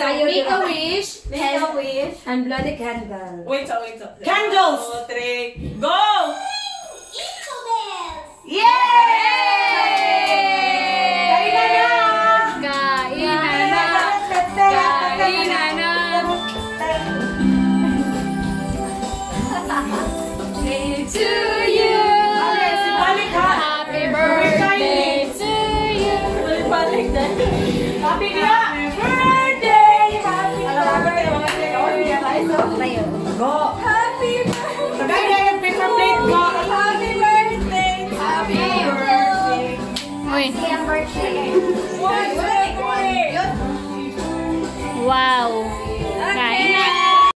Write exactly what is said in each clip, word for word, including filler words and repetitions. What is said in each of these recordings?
Sayo, make a wish. Make a wish. And blow the candle. Wait, so, wait, so. Candles! One, two, three, go! Eco bells! Yay! Kainan na! Kainan na! Kainan na! To you! Okay, si balik ha! Happy birthday to you! Ulit balik na! Happy birthday! Go! Happy birthday! Kaya yung pizza plate ko! Happy birthday! Happy birthday! Happy birthday! Happy birthday! Wow! Kain na!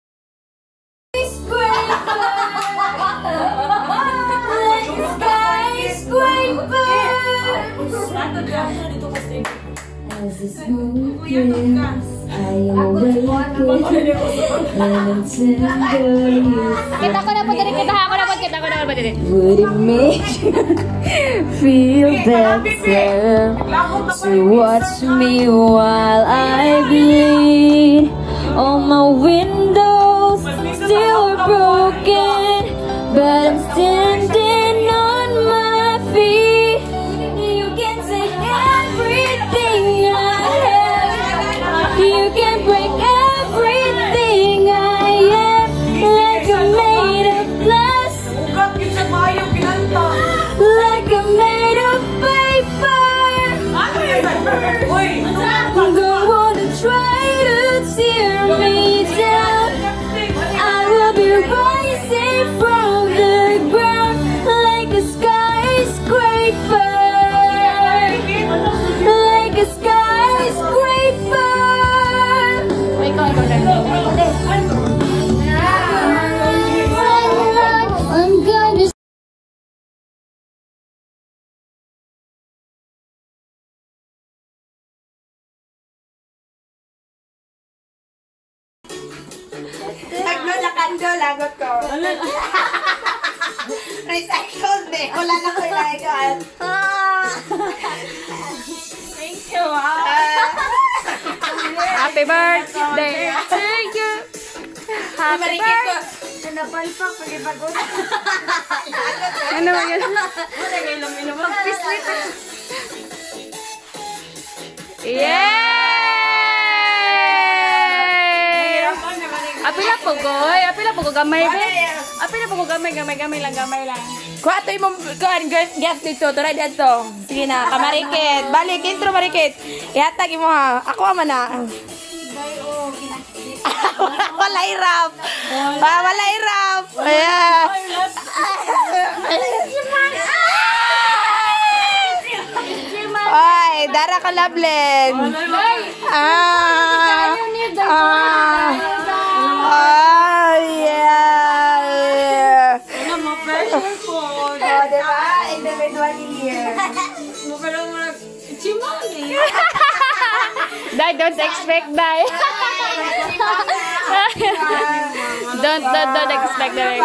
Sky Squabers! Sky Squabers! Kita ko na po dito, kita ako na po, kita ko na po dito. Would it make you feel better to watch me while I bleed? All my windows still are broken, but I'm standing on my feet. You can take everything I have. You can break everything. Lagot ko. Recycled eh. Wala na ko ilagot. Thank you. Happy birthday to you. Happy birthday. Napalpak, pag-ibagod. Ano ba yun? Wala kayo lumino. Mag-pislit. Yeah! Apila po goy, apila po ko gamay ba? Apila po ko gamay, gamay, gamay lang, gamay lang. Kuha ito yung kuhaan, gift dito, turay dito. Sige na, kamarikit. Balik, intro marikit. Ihatag mo ha. Ako ama na. Wala irap. Wala irap. Ayan. Oy, Dara ka Loveland. Ah. Ah. Oh, yeah, yeah. Ano mo, pressure po. O, diba? Individually here. Mo pala mo na, chimone. Dai, don't expect, Dai. Don't, don't, don't expect, Dai.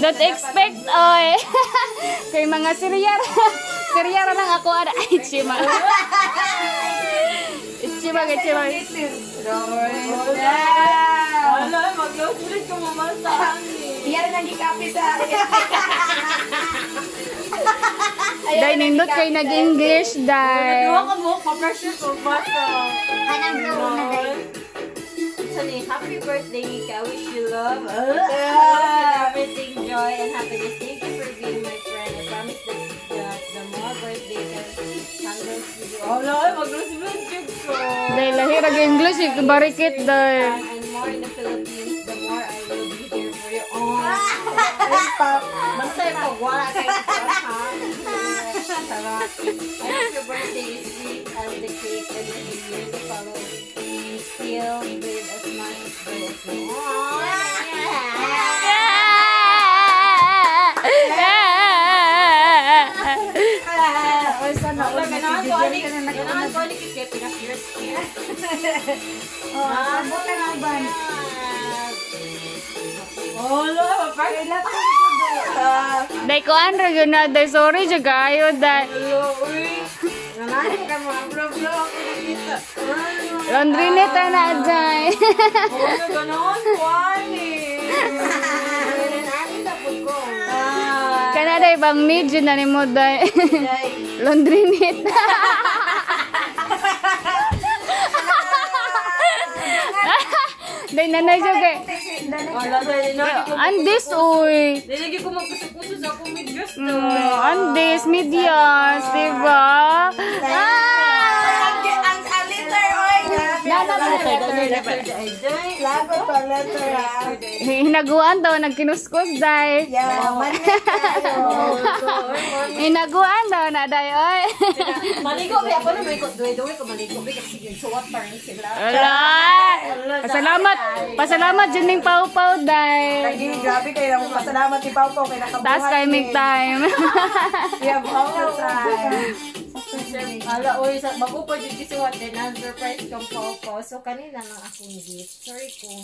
Don't expect, oy. Kay mga siryara. Siryara lang ako, ada ay, chimone. Ichiba, ichiba. Wala, mag-close ulit kung mamasahan eh. Diyan na nag-copy sa akin. Day, nindot kayo nag-English, Day. Nagawa ka mo, ka-pressure ko, basta. Anong gawin na, Day? Happy birthday, Nika. Wish you love, everything, joy, and happiness. Thank you for being my friend. I promise that the more birthdays I will see you. Wala, mag-close ulit. Dahil lahir ang English, barikit dahil. And more in the Philippines, the more I will be here for you. Oh! Masaya pa, wala kayo pa, ha? Sarap. I hope your birthday is sweet as the cake and the evening to follow. We still with as much as possible. Oh! Yeah! Ganahan ko alikit kaya pinag-ears kaya. Abot na nga ba? Olo, mapakilap ko dito. Day ko, Andra, yun na. Day, sorry, jagayo, Day. Olo, uy. Laundry net na dyan. Huwag na ganoon, kwani. Kanada ibang mid, yun na ni mo dahil. Laundry net. Dahil nanay siya kay. Andis, uy. Dahil lagi ko magpusok-pusos ako midyos to. Andis, midyos, diba? Lago to letter ah. Hinaguan daw, nagkinuskus day. Yaman na tayo. Hinaguan daw na day, oy. Maligo ba? Ako na malikot doy-doy ko maligo ba? Sige, suwat pa rin sila. Pasalamat. Pasalamat dyan ng Pau-Pau day. Lagi, grabe kayo lang. Pasalamat ni Pau-Pau kayo nakabuhan. Taas kayo make time. Yeah, Pau-Pau time. Ala, oy, bago pa dito si Watten, surprise kang Pau-Pau. So, kanina lang akong gift. Sorry kung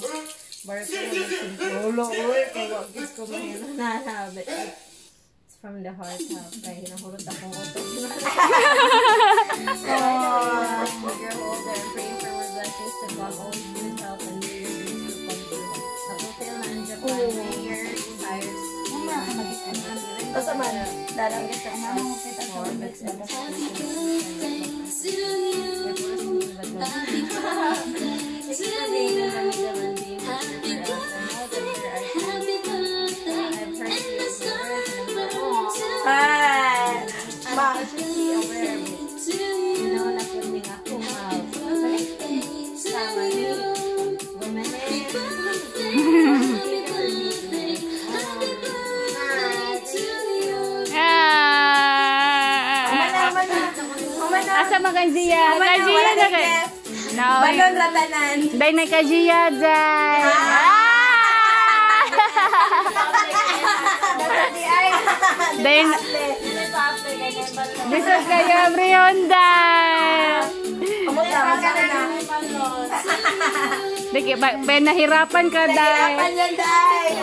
barko na nagsinulo. Oy, kawagis ko mahirap na habit. It's from the heart, ha? Kaya hinahulot akong utok. So, uh, your holder, praying for more blessings to God, all good health, and may your dreams to come true. Sa hotel na ang Japan, may your desires. Basta man, darangit ka na. Kajiya, kajiya na kayo. Banon ratanan. Dahil na kajiya dyan. Dahil na. Bisot kayo, Brionda. Dahil nahirapan ka, dahil. Nahirapan yan, dahil.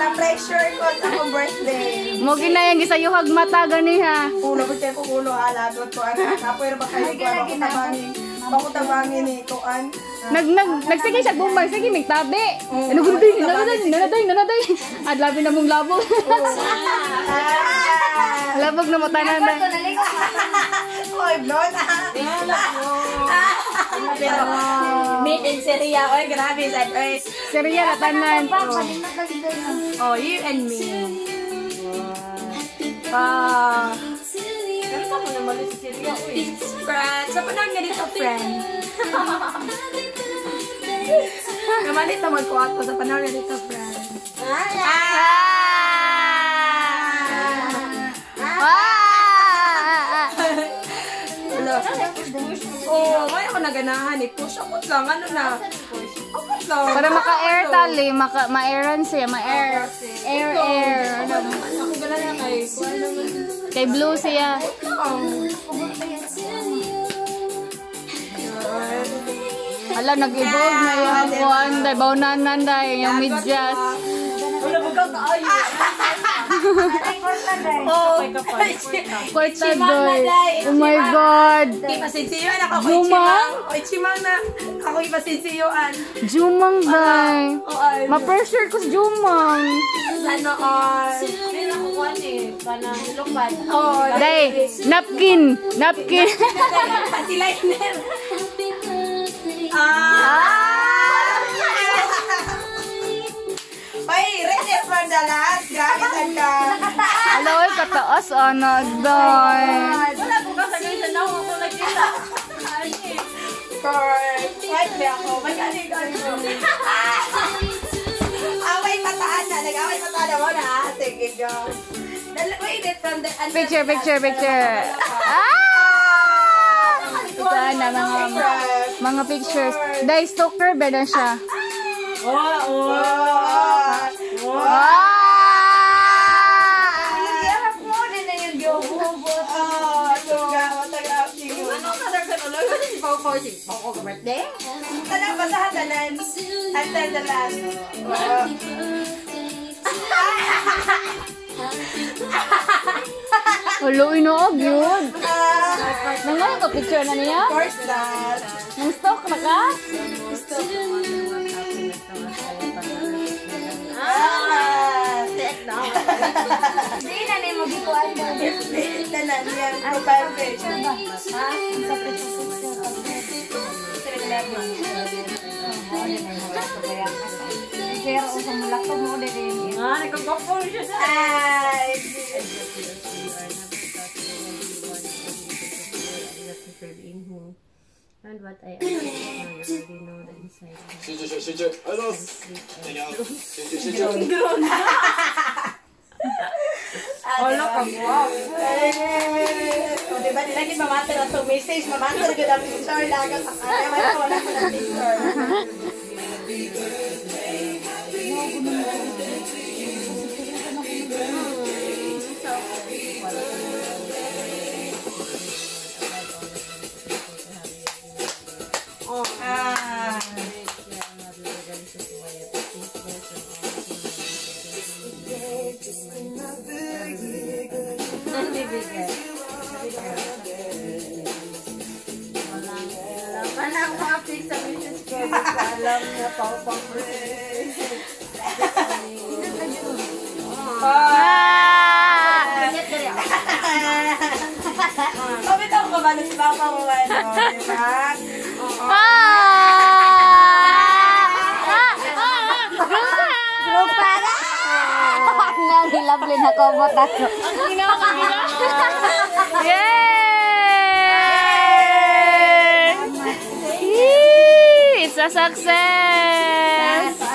Na-pressure ko sa akong birthday. Mogi na yung isa yung hagmata gani ha. Ulo ko tayo kung ulo alagot ko. Apoy ba kayo ba? Bakutabangin ni Tuan. Nagsige siya bumbang. Sige, may tabi. Ano gulo din? Nanaday, nanaday, nanaday. At labi na mong labog. Labog na mata na na. Oy, blot. Made in Syria. Oy, grabe. Syria na tanan. Oh, you and me. Ah, kaya sa mga naman si Syria, uy. Friend, sa panang nga dito, friend. Naman dito, magkuha ko sa panang nga dito, friend. Ah! Ah! Ah! Wala. Oo, ngayon ako naganahan eh. Push, akot lang, ano na. Akot lang. Para maka-air tali, ma-airan siya, ma-air. Air, air. Ako gala na kay Kay Blue siya. Ala, nag-evolve na yung hapuan. Dahil baunan nanday, yung midjas. Wala, bukaw kaayo. Korta doy. Oh my God. Ipasinsiyoan ako. Jumang? Chimang na. Ako ipasinsiyoan. Jumang day. Ma-pressure ko si Jumang. Ano on? May nakukuhan eh. Panang lupan. Day. Napkin. Napkin. Pasiliner. Ah. Ay, ready from the last. Grabe talaga. Hello, kataas ano doy. Wala po kasi ganyan na ako nakita. Ay. Correct. Wait lang ako. Magkano ganito? Away pataan na, nag-away pataan na muna. Sige, go. Wait it from the picture, picture, picture. Ah! Ito na mga mga pictures. Dai stalker ba na siya? Oo, oo. Wow! Ang hirap mo din na yung diobobot. Oo, tagawatag-api. Ano ka nagkanulag? Ano si Pau-Pau? Si Pau-Pau ka birthday? Talang basahan na lang. Until the last. Hahaha! Hello, ino, yun. Nang ngayon ko, picture na niya? Of course not. Nang stock na ka? Ah, take na. Hindi na niya mag-ipuan na. Hindi na na niya. Ang picture ba? Ha? Ang picture ba? Kaya ako sa mulak to mo din din. Ah, nagkakapol siya sa. Ay. And what I already know the inside. Sige, sige, sige. Hello. Sige, sige. Hello, wow. Diba nila din mamata na itong message, mamata na gano'ng picture lagang sa kanya. Mayroon ko lang ko ng picture. Alam na pang-pang friend. Ah! Ganyan na rin. Kapit ako ba na si Papa mo ba? Diba? Ah! Group para! Nga, hilabli na komot ako. Ang ginawa ka nila. Yay! It's a success!